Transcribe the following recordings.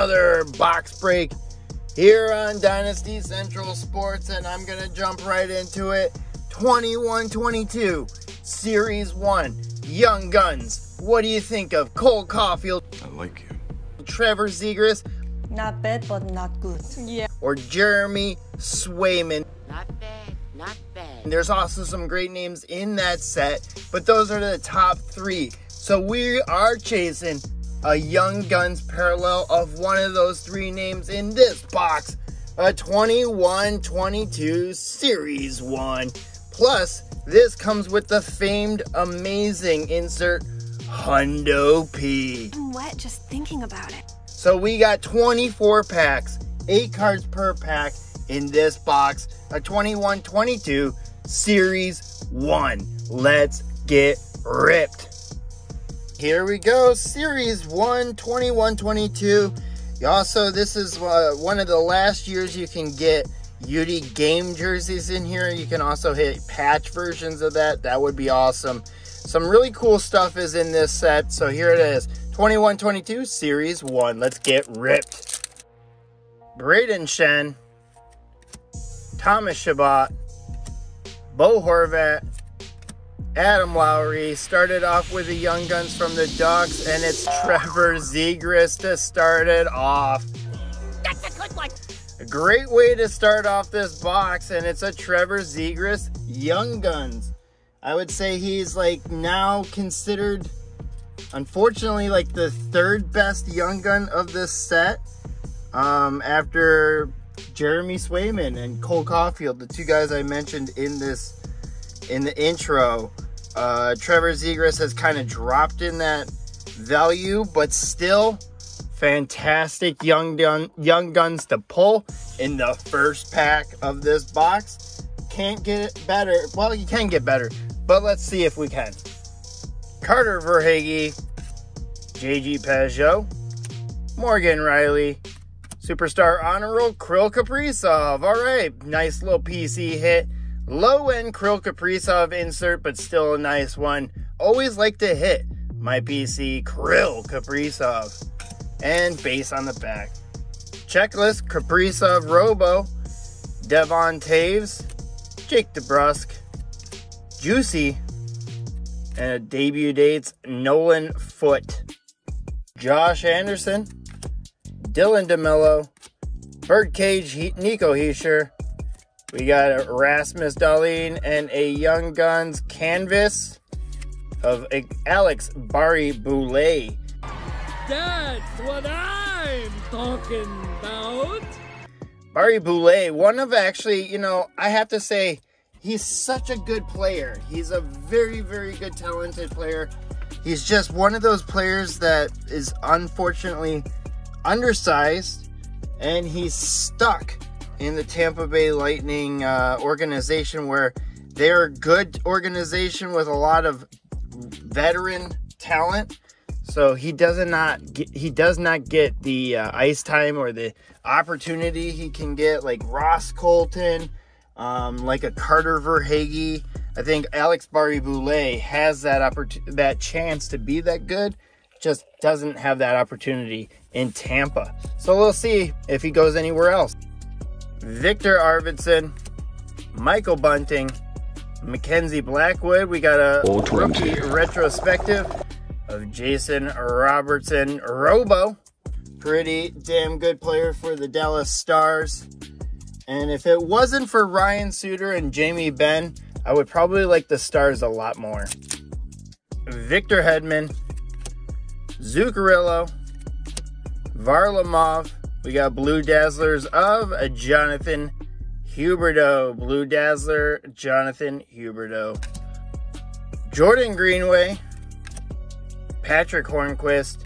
another box break here on Dynasty Central Sports, and I'm going to jump right into it. 21-22, Series 1, Young Guns. What do you think of Cole Caulfield? I like you. Trevor Zegras. Not bad, but not good. Yeah. Or Jeremy Swayman. Not bad, not bad. And there's also some great names in that set, but those are the top three. So we are chasing a Young Guns parallel of one of those three names in this box. A 21-22 Series 1. Plus, this comes with the famed, amazing insert, Hundo P. I'm wet just thinking about it. So we got 24 packs, 8 cards per pack in this box. A 21-22 Series 1. Let's get ripped. Here we go, Series 1, 21-22. Also, this is one of the last years you can get UD game jerseys in here. You can also hit patch versions of that. That would be awesome. Some really cool stuff is in this set. So here it is, 21-22, Series 1. Let's get ripped. Braden Shen, Thomas Chabot, Bo Horvat, Adam Lowry. Started off with the Young Guns from the Ducks, and it's Trevor Zegras to start it off. That's a good one. A great way to start off this box, and it's a Trevor Zegras Young Guns. I would say he's like now considered, unfortunately, like the third best Young Gun of this set, after Jeremy Swayman and Cole Caulfield, the two guys I mentioned in the intro. Trevor Zegras has kind of dropped in that value, but still fantastic young guns to pull in the first pack of this box. Can't get better. Well, you can get better, but let's see if we can. Carter Verhaeghe, JG Peugeot, Morgan Riley, Superstar Honor Roll, Kirill Kaprizov. All right, nice little PC hit. Low-end Kirill Kaprizov insert, but still a nice one. Always like to hit my PC, Kirill Kaprizov. And base on the back. Checklist, Kaprizov Robo, Devon Taves, Jake DeBrusk, Juicy, and a debut dates, Nolan Foote, Josh Anderson, Dylan DeMello, Birdcage, Nico Hischier. We got Rasmus Dahlin and a Young Guns canvas of Alex Barré-Boulet. That's what I'm talking about. Barré-Boulet, one of actually, you know, I have to say, he's such a good player. He's a very, very good, talented player. He's just one of those players that is unfortunately undersized, and he's stuck in the Tampa Bay Lightning organization, where they're a good organization with a lot of veteran talent. So he does not get the ice time or the opportunity he can get, like Ross Colton, like a Carter Verhaeghe. I think Alex Barré-Boulet has that chance to be that good, just doesn't have that opportunity in Tampa. So we'll see if he goes anywhere else. Victor Arvidsson, Michael Bunting, Mackenzie Blackwood. We got a rookie retrospective of Jason Robertson, Robo. Pretty damn good player for the Dallas Stars. And if it wasn't for Ryan Suter and Jamie Benn, I would probably like the Stars a lot more. Victor Hedman, Zuccarello, Varlamov. We got Blue Dazzlers of Jonathan Huberdeau. Blue Dazzler, Jonathan Huberdeau. Jordan Greenway, Patrick Hornquist,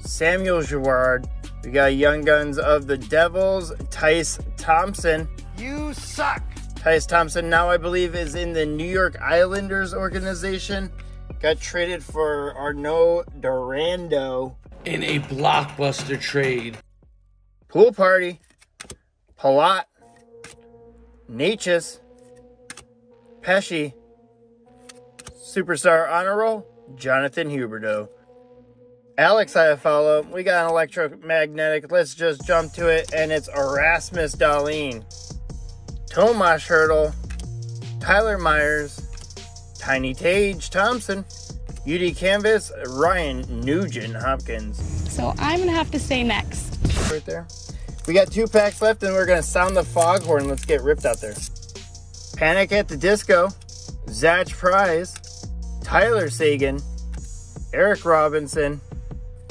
Samuel Girard. We got Young Guns of the Devils, Tyce Thompson. You suck! Tyce Thompson now, I believe, is in the New York Islanders organization. Got traded for Arnaud Durando in a blockbuster trade. Pool Party, Palat, Natchez, Pesci, Superstar Honor Roll, Jonathan Huberdeau. Alex I follow. We got an electromagnetic. Let's just jump to it. And it's Erasmus Dahlin, Tomas Hertl, Tyler Myers, Tiny Tage Thompson, UD Canvas, Ryan Nugent Hopkins. So I'm going to have to say next. Right there. We got 2 packs left and we're going to sound the foghorn. Let's get ripped out there. Panic at the Disco, Zach Price, Tyler Sagan, Eric Robinson,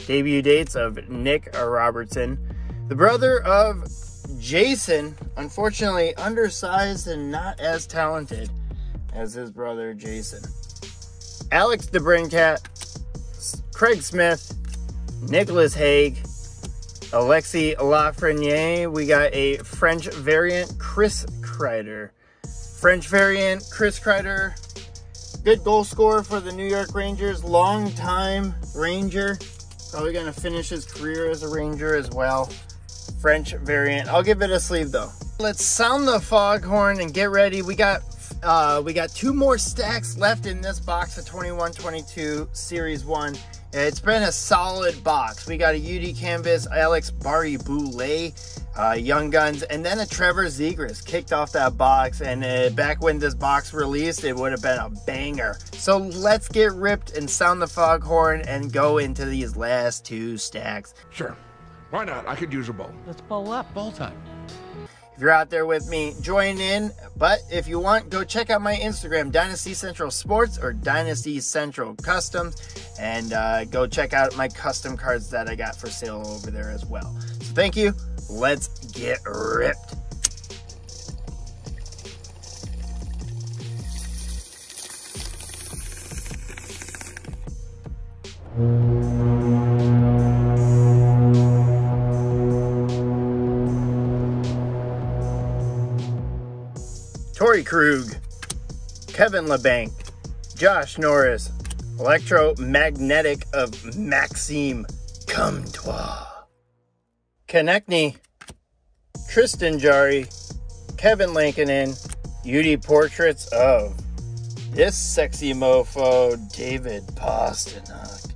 debut dates of Nick Robertson, the brother of Jason, unfortunately undersized and not as talented as his brother Jason. Alex DeBrincat, Craig Smith, Nicholas Haig, Alexi Lafreniere. We got a French variant, Chris Kreider. Good goal scorer for the New York Rangers. Long time Ranger. Probably going to finish his career as a Ranger as well. French variant. I'll give it a sleeve though. Let's sound the foghorn and get ready. We got 2 more stacks left in this box of 21-22 Series 1. It's been a solid box. We got a UD Canvas, Alex Barré-Boulet, Young Guns, and then a Trevor Zegras kicked off that box. And back when this box released, it would have been a banger. So let's get ripped and sound the foghorn and go into these last 2 stacks. Sure. Why not? I could use a bowl. Let's bowl up. Bowl time. If you're out there with me, join in. But if you want, go check out my Instagram, Dynasty Central Sports or Dynasty Central Customs, and go check out my custom cards that I got for sale over there as well. So thank you. Let's get ripped. Torey Krug, Kevin LeBanc, Josh Norris, Electromagnetic of Maxime Comtois, Konechny, Tristan Jari, Kevin Lankanen, UD Portraits of this sexy mofo, David Postonok.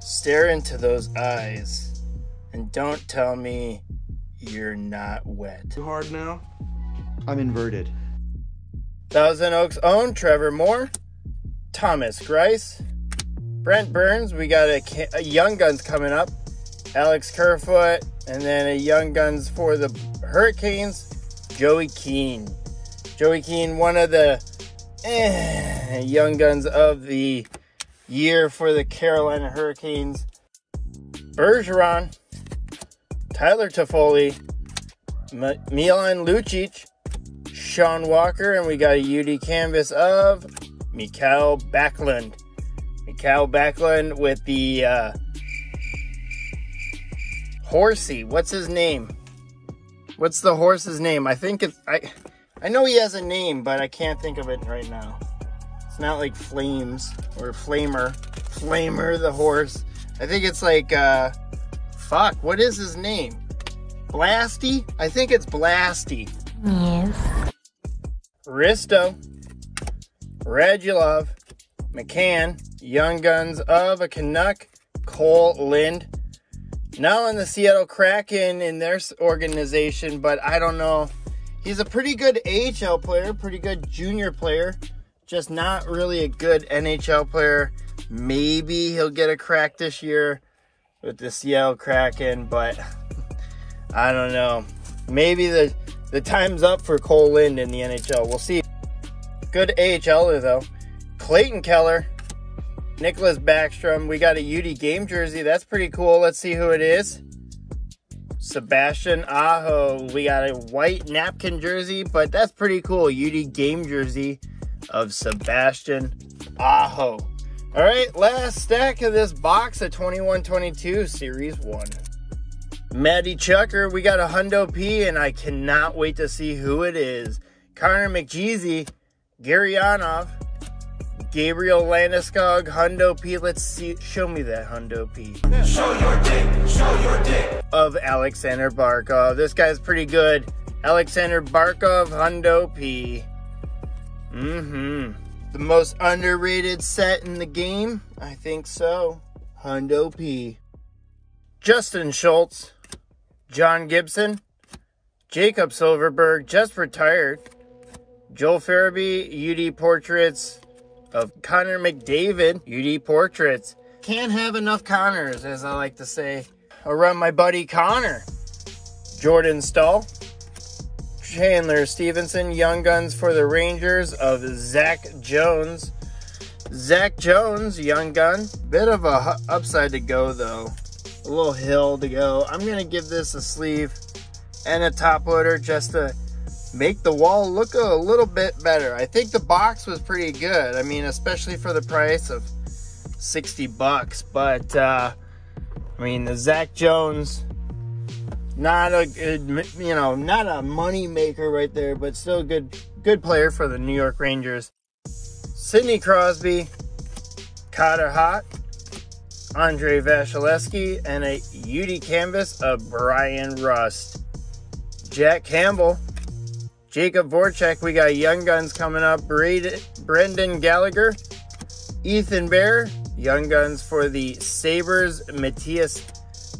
Stare into those eyes and don't tell me you're not wet. Too hard now? I'm inverted. Thousand Oaks own Trevor Moore, Thomas Grice, Brent Burns. We got a Young Guns coming up, Alex Kerfoot, and then a Young Guns for the Hurricanes, Joey Keen. Joey Keen, one of the Young Guns of the year for the Carolina Hurricanes. Bergeron, Tyler Toffoli, Milan Lucic, Sean Walker, and we got a UD Canvas of Mikael Backlund. Mikael Backlund with the horsey. What's his name? What's the horse's name? I think it's... I know he has a name, but I can't think of it right now. It's not like Flames or Flamer. Flamer the horse. I think it's like... fuck, what is his name? Blasty? I think it's Blasty. Yes. Risto, Radulov, McCann, Young Guns of a Canuck, Cole Lind. Now in the Seattle Kraken in their organization, but I don't know. He's a pretty good AHL player, pretty good junior player, just not really a good NHL player. Maybe he'll get a crack this year with the Seattle Kraken, but I don't know. Maybe the time's up for Cole Lind in the NHL. We'll see. Good AHLer, though. Clayton Keller, Nicholas Backstrom. We got a UD game jersey. That's pretty cool. Let's see who it is. Sebastian Aho. We got a white napkin jersey, but that's pretty cool. UD game jersey of Sebastian Aho. All right, last stack of this box of 21-22 Series 1. Matty Chucker, we got a Hundo P, and I cannot wait to see who it is. Connor McJeezy, Garyanov, Gabriel Landeskog, Hundo P. Let's see. Show me that Hundo P. Show your dick. Show your dick. Of Alexander Barkov. This guy's pretty good. Alexander Barkov, Hundo P. The most underrated set in the game? I think so. Hundo P. Justin Schultz, John Gibson, Jacob Silverberg, just retired, Joel Farabee, UD Portraits of Connor McDavid, UD Portraits. Can't have enough Connors, as I like to say. Around my buddy Connor. Jordan Staal, Chandler Stevenson, Young Guns for the Rangers of Zach Jones. Zach Jones, Young Gun. Bit of a upside to go, though. A little hill to go. I'm going to give this a sleeve and a top loader just to make the wall look a little bit better. I think the box was pretty good. I mean, especially for the price of $60. But, I mean, the Zach Jones, not a good, you know, not a money maker right there, but still a good player for the New York Rangers. Sidney Crosby, Carter Hart, Andre Vasilevsky, and a UD canvas of Brian Rust. Jack Campbell, Jacob Voracek. We got Young Guns coming up. Brendan Gallagher, Ethan Bear, Young Guns for the Sabres. Matias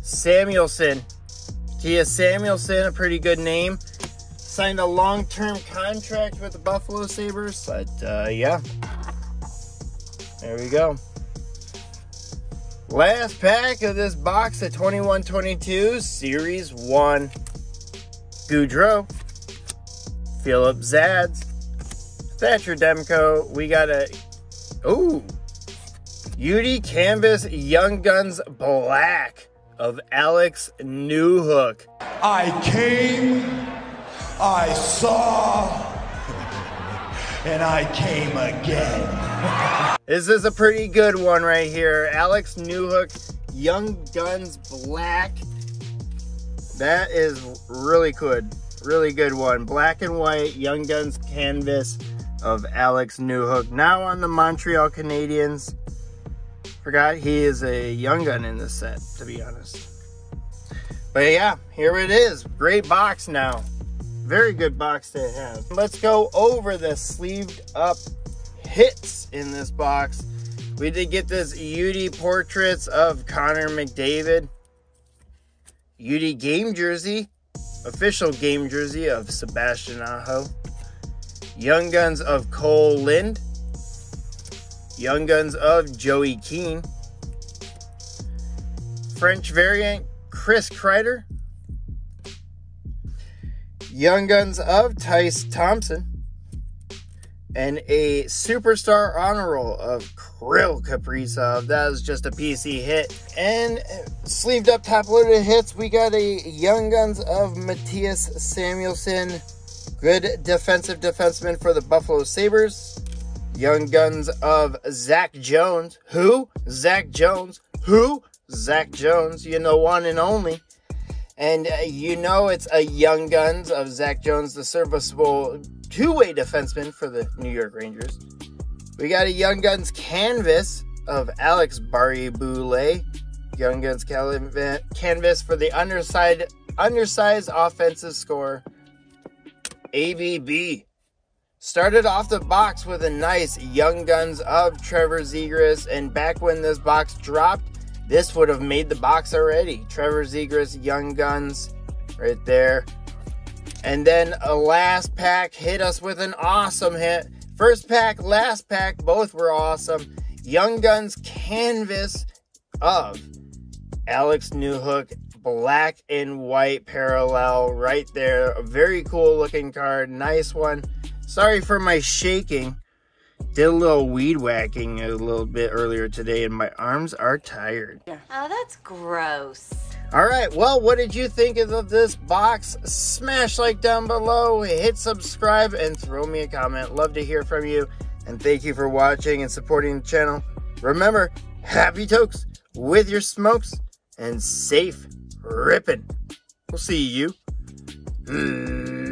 Samuelsson. Matias Samuelsson, a pretty good name. Signed a long-term contract with the Buffalo Sabres, but yeah, there we go. Last pack of this box of 21-22 Series 1. Goudreau, Philip Zadz, Thatcher Demko. We got a UD Canvas Young Guns Black of Alex Newhook. I came, I saw, and I came again. This is a pretty good one right here. Alex Newhook, Young Guns Black. That is really good. Really good one. Black and white Young Guns canvas of Alex Newhook. Now on the Montreal Canadiens. Forgot he is a Young Gun in this set, to be honest. But yeah, here it is. Great box now. Very good box to have. Let's go over the sleeved up hits in this box. We did get this UD Portraits of Connor McDavid. UD Game Jersey. Official Game Jersey of Sebastian Aho. Young Guns of Cole Lind. Young Guns of Joey Keen. French variant Chris Kreider. Young Guns of Tyce Thompson. And a Superstar Honor Roll of Kirill Kaprizov. That was just a PC hit. And sleeved up top loaded hits, we got a Young Guns of Matias Samuelsson. Good defensive defenseman for the Buffalo Sabres. Young Guns of Zach Jones. Who? Zach Jones. Who? Zach Jones. You know, one and only. And you know it's a Young Guns of Zach Jones, the serviceable two-way defenseman for the New York Rangers. We got a Young Guns canvas of Alex Barré-Boulet. Young Guns canvas for the undersized offensive scorer, ABB. Started off the box with a nice Young Guns of Trevor Zegras, and back when this box dropped, this would have made the box already. Trevor Zegras, Young Guns, right there. And then a last pack hit us with an awesome hit. First pack, last pack, both were awesome. Young Guns canvas of Alex Newhook, black and white parallel right there. A very cool looking card, nice one. Sorry for my shaking. Did a little weed whacking a little bit earlier today and my arms are tired. Oh, that's gross. All right, well, what did you think of this box? Smash like down below, hit subscribe, and throw me a comment. Love to hear from you. And thank you for watching and supporting the channel. Remember, happy tokes with your smokes and safe ripping. We'll see you.